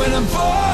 when I'm falling.